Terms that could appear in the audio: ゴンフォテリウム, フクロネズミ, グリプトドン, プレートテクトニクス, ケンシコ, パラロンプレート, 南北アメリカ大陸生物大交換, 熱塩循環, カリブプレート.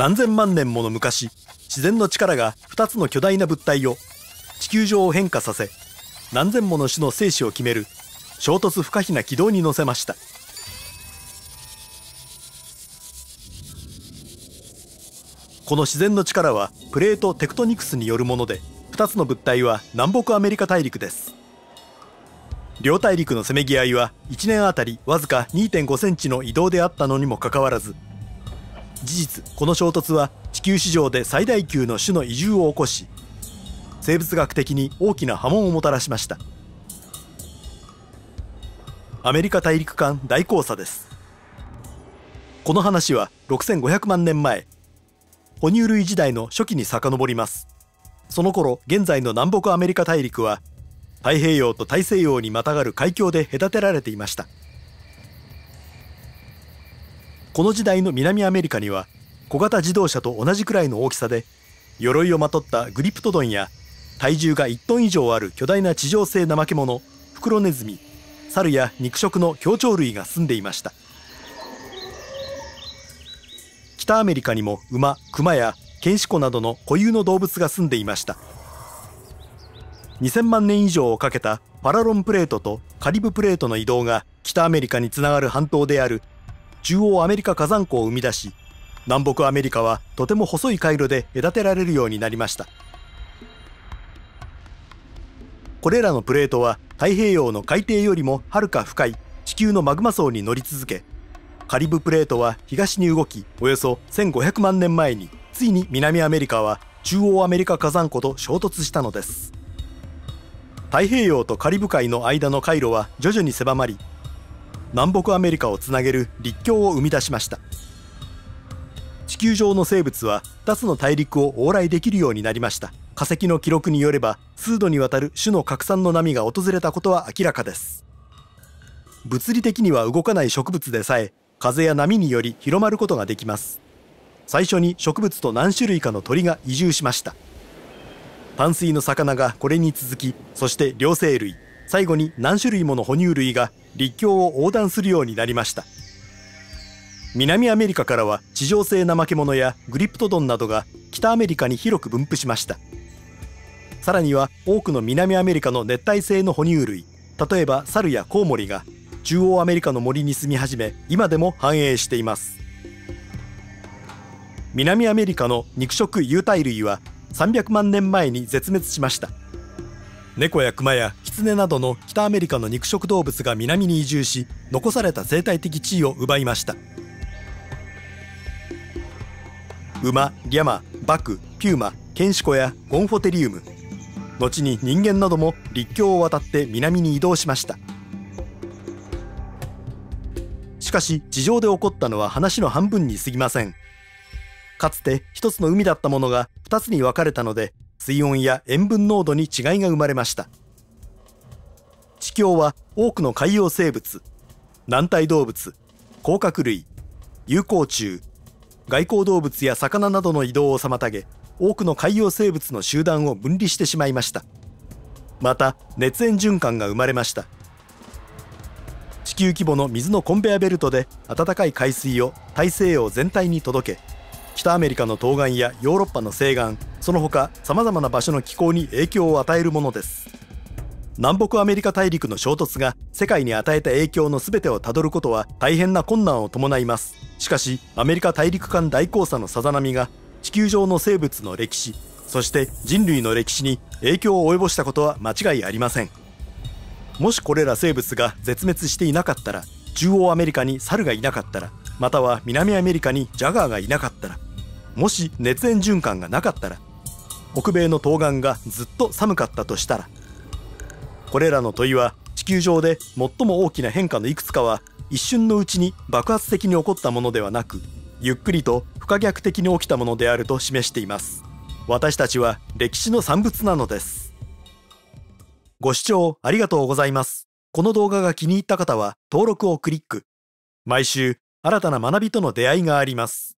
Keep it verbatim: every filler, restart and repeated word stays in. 何千万年もの昔、自然の力がふたつの巨大な物体を地球上を変化させ、何千もの種の生死を決める衝突不可避な軌道に乗せました。この自然の力はプレートテクトニクスによるもので、ふたつの物体は南北アメリカ大陸です。両大陸のせめぎ合いはいちねんあたりわずか にてんご センチの移動であったのにもかかわらず、事実この衝突は地球史上で最大級の種の移住を起こし、生物学的に大きな波紋をもたらしました。アメリカ大陸間大交差です。この話はろくせんごひゃくまんねんまえ、哺乳類時代の初期に遡ります。その頃、現在の南北アメリカ大陸は太平洋と大西洋にまたがる海峡で隔てられていました。この時代の南アメリカには小型自動車と同じくらいの大きさで鎧をまとったグリプトドンや、体重がいちトン以上ある巨大な地上性ナマケモノフクロネズミ、サルや肉食の協調類が住んでいました。北アメリカにも馬、熊やケンシコなどの固有の動物が住んでいました。にせんまんねん以上をかけたパラロンプレートとカリブプレートの移動が北アメリカにつながる半島である中央アメリカ火山湖を生み出し、南北アメリカはとても細い回路で隔てられるようになりました。これらのプレートは太平洋の海底よりもはるか深い地球のマグマ層に乗り続け、カリブプレートは東に動き、およそせんごひゃくまんねんまえについに南アメリカは中央アメリカ火山湖と衝突したのです。太平洋とカリブ海の間の回路は徐々に狭まり、南北アメリカをつなげる陸橋を生み出しました。地球上の生物はふたつの大陸を往来できるようになりました。化石の記録によれば、数度にわたる種の拡散の波が訪れたことは明らかです。物理的には動かない植物でさえ、風や波により広まることができます。最初に植物と何種類かの鳥が移住しました。淡水の魚がこれに続き、そして両生類、最後に何種類もの哺乳類が陸橋を横断するようになりました。南アメリカからは地上性ナマケモノやグリプトドンなどが北アメリカに広く分布しました。さらには多くの南アメリカの熱帯性の哺乳類、例えばサルやコウモリが中央アメリカの森に住み始め、今でも繁栄しています。南アメリカの肉食有袋類はさんびゃくまんねんまえに絶滅しました。猫やクマやキツネなどの北アメリカの肉食動物が南に移住し、残された生態的地位を奪いました。馬、リャマ、バク、ピューマ、ケンシコやゴンフォテリウム、後に人間なども陸橋を渡って南に移動しました。しかし地上で起こったのは話の半分に過ぎません。かつて一つの海だったものが二つに分かれたので、水温や塩分濃度に違いが生まれました。地球は多くの海洋生物、軟体動物、甲殻類、有孔虫、外交動物や魚などの移動を妨げ、多くの海洋生物の集団を分離してしまいました。また熱塩循環が生まれました。地球規模の水のコンベアベルトで暖かい海水を大西洋全体に届け、北アメリカの東岸やヨーロッパの西岸、その他さまざまな場所の気候に影響を与えるものです。南北アメリカ大陸の衝突が世界に与えた影響の全てをたどることは大変な困難を伴います。しかしアメリカ大陸間大交差のさざ波が地球上の生物の歴史、そして人類の歴史に影響を及ぼしたことは間違いありません。もしこれら生物が絶滅していなかったら、中央アメリカにサルがいなかったら、または南アメリカにジャガーがいなかったら、もし熱塩循環がなかったら、北米の東岸がずっと寒かったとしたら、これらの問いは地球上で最も大きな変化のいくつかは一瞬のうちに爆発的に起こったものではなく、ゆっくりと不可逆的に起きたものであると示しています。私たちは歴史の産物なのです。ご視聴ありがとうございます。この動画が気に入った方は登録をクリック。毎週新たな学びとの出会いがあります。